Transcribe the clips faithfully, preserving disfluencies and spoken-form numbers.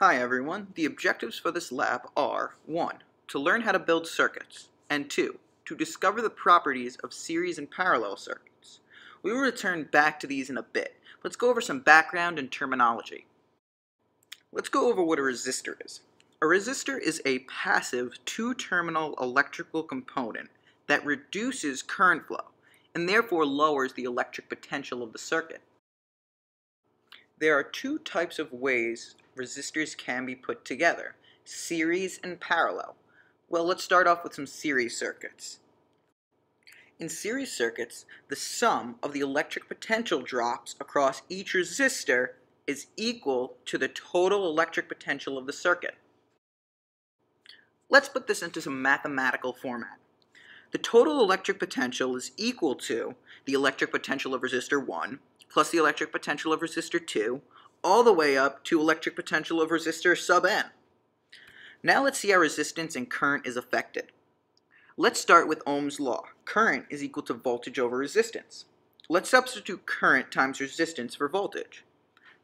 Hi everyone, the objectives for this lab are one. To learn how to build circuits, and two. To discover the properties of series and parallel circuits. We will return back to these in a bit. Let's go over some background and terminology. Let's go over what a resistor is. A resistor is a passive two-terminal electrical component that reduces current flow and therefore lowers the electric potential of the circuit. There are two types of ways resistors can be put together, series and parallel. Well, let's start off with some series circuits. In series circuits, the sum of the electric potential drops across each resistor is equal to the total electric potential of the circuit. Let's put this into some mathematical format. The total electric potential is equal to the electric potential of resistor one plus the electric potential of resistor two, all the way up to electric potential of resistor sub n. Now let's see how resistance and current is affected. Let's start with Ohm's law. Current is equal to voltage over resistance. Let's substitute current times resistance for voltage.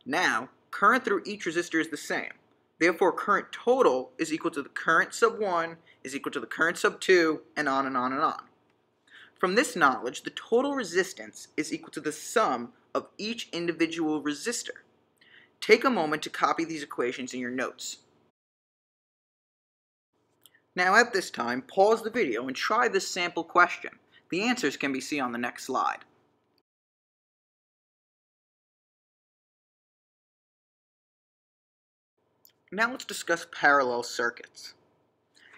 Now, current through each resistor is the same. Therefore, current total is equal to the current sub one is equal to the current sub two, and on and on and on. From this knowledge, the total resistance is equal to the sum of each individual resistor. Take a moment to copy these equations in your notes. Now at this time, pause the video and try this sample question. The answers can be seen on the next slide. Now let's discuss parallel circuits.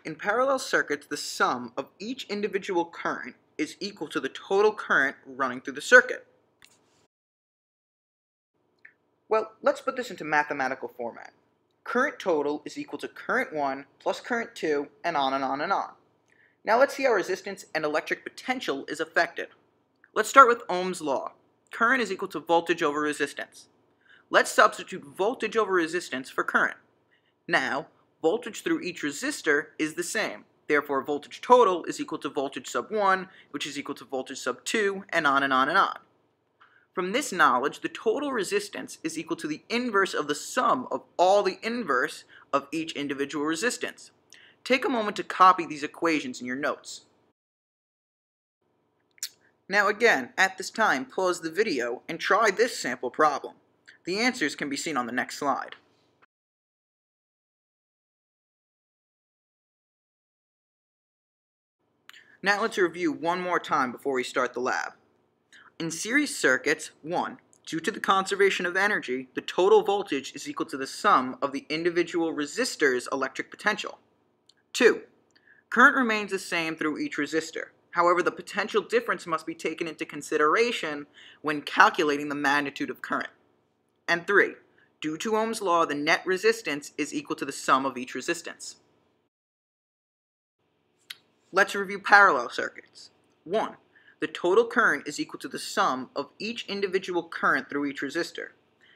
In parallel circuits, the sum of each individual current is equal to the total current running through the circuit. Well, let's put this into mathematical format. Current total is equal to current one plus current two, and on and on and on. Now let's see how resistance and electric potential is affected. Let's start with Ohm's law. Current is equal to voltage over resistance. Let's substitute voltage over resistance for current. Now, voltage through each resistor is the same. Therefore, voltage total is equal to voltage sub one, which is equal to voltage sub two, and on and on and on. From this knowledge, the total resistance is equal to the inverse of the sum of all the inverse of each individual resistance. Take a moment to copy these equations in your notes. Now again, at this time, pause the video and try this sample problem. The answers can be seen on the next slide. Now let's review one more time before we start the lab. In series circuits, one. Due to the conservation of energy, the total voltage is equal to the sum of the individual resistor's electric potential. two. Current remains the same through each resistor. However, the potential difference must be taken into consideration when calculating the magnitude of current. And three. Due to Ohm's law, the net resistance is equal to the sum of each resistance. Let's review parallel circuits. one. The total current is equal to the sum of each individual current through each resistor.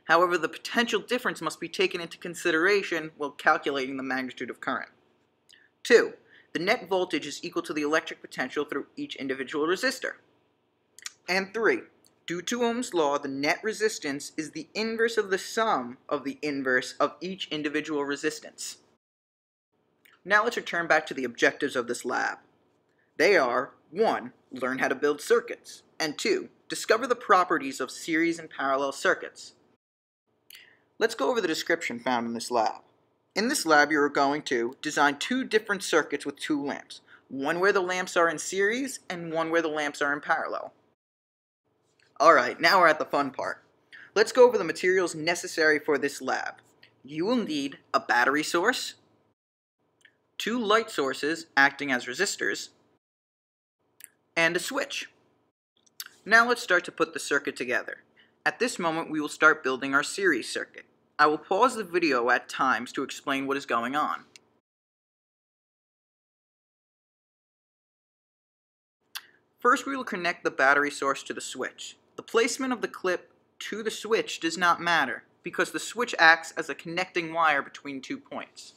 However, the potential difference must be taken into consideration while calculating the magnitude of current. two. The net voltage is equal to the electric potential through each individual resistor. And three. Due to Ohm's law, the net resistance is the inverse of the sum of the inverse of each individual resistance. Now let's return back to the objectives of this lab. They are one. Learn how to build circuits, and two. Discover the properties of series and parallel circuits. Let's go over the description found in this lab. In this lab, you are going to design two different circuits with two lamps, one where the lamps are in series and one where the lamps are in parallel. Alright, now we're at the fun part. Let's go over the materials necessary for this lab. You will need a battery source, two light sources acting as resistors, and a switch. Now let's start to put the circuit together. At this moment, we will start building our series circuit. I will pause the video at times to explain what is going on. First, we will connect the battery source to the switch. The placement of the clip to the switch does not matter because the switch acts as a connecting wire between two points.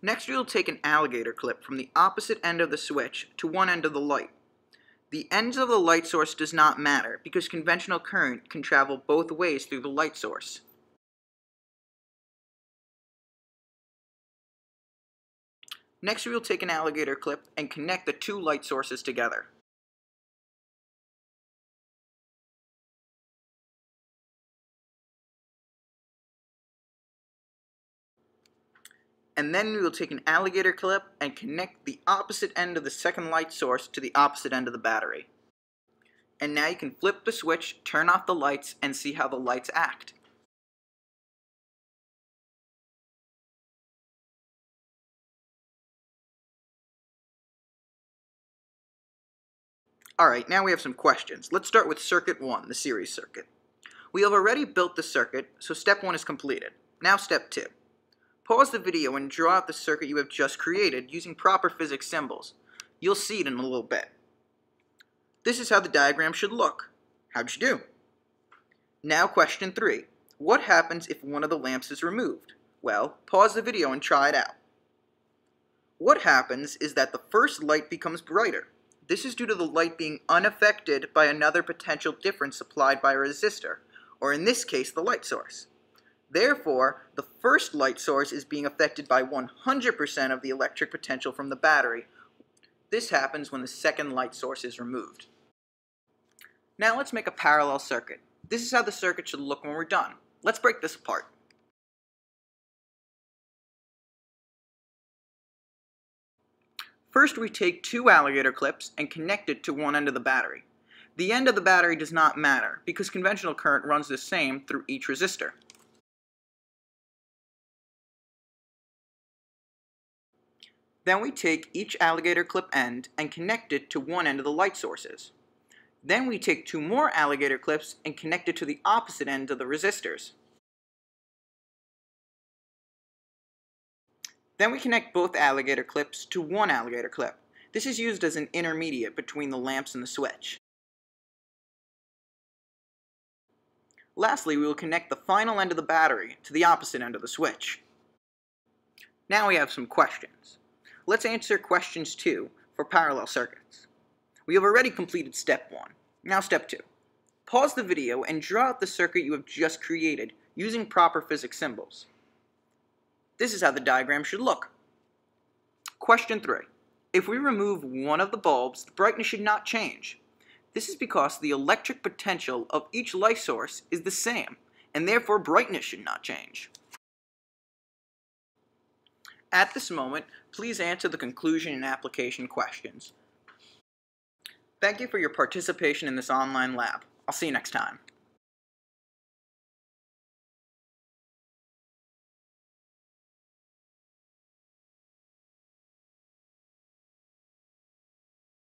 Next, we will take an alligator clip from the opposite end of the switch to one end of the light. The ends of the light source does not matter because conventional current can travel both ways through the light source. Next, we will take an alligator clip and connect the two light sources together. And then we will take an alligator clip and connect the opposite end of the second light source to the opposite end of the battery. And now you can flip the switch, turn off the lights, and see how the lights act. Alright, now we have some questions. Let's start with circuit one, the series circuit. We have already built the circuit, so step one is completed. Now step two. Pause the video and draw out the circuit you have just created using proper physics symbols. You'll see it in a little bit. This is how the diagram should look. How'd you do? Now question three. What happens if one of the lamps is removed? Well, pause the video and try it out. What happens is that the first light becomes brighter. This is due to the light being unaffected by another potential difference supplied by a resistor, or in this case, the light source. Therefore, the first light source is being affected by one hundred percent of the electric potential from the battery. This happens when the second light source is removed. Now let's make a parallel circuit. This is how the circuit should look when we're done. Let's break this apart. First, we take two alligator clips and connect it to one end of the battery. The end of the battery does not matter because conventional current runs the same through each resistor. Then we take each alligator clip end and connect it to one end of the light sources. Then we take two more alligator clips and connect it to the opposite end of the resistors. Then we connect both alligator clips to one alligator clip. This is used as an intermediate between the lamps and the switch. Lastly, we will connect the final end of the battery to the opposite end of the switch. Now we have some questions. Let's answer questions two for parallel circuits. We have already completed step one. Now step two. Pause the video and draw out the circuit you have just created using proper physics symbols. This is how the diagram should look. Question three. If we remove one of the bulbs, the brightness should not change. This is because the electric potential of each light source is the same, and therefore brightness should not change. At this moment, please answer the conclusion and application questions. Thank you for your participation in this online lab. I'll see you next time.